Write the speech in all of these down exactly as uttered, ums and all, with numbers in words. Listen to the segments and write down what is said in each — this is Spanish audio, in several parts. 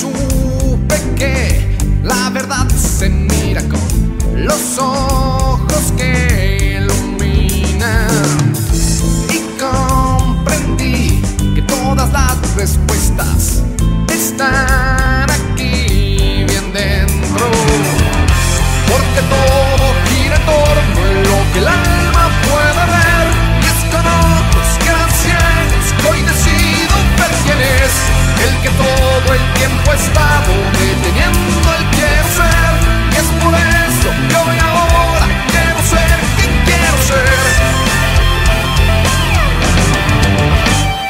Supe que la verdad se mira con los ojos que iluminan, y comprendí que todas las respuestas están aquí bien dentro, porque todo gira en torno a lo que el alma puede ver, y es con ojos que dan ciegos que hoy decido ver quién es el que todo el tiempo he estado deteniendo el quiero ser, y es por eso que hoy ahora quiero ser quien quiero ser,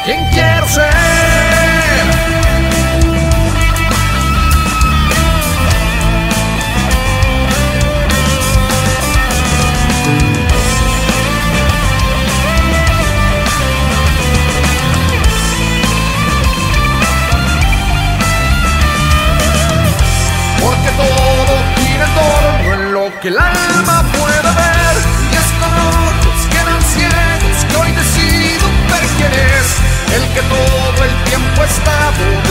quien quiero que el alma pueda ver, y es con ojos que dan ciegos que hoy decido ver quién es el que todo el tiempo ha estado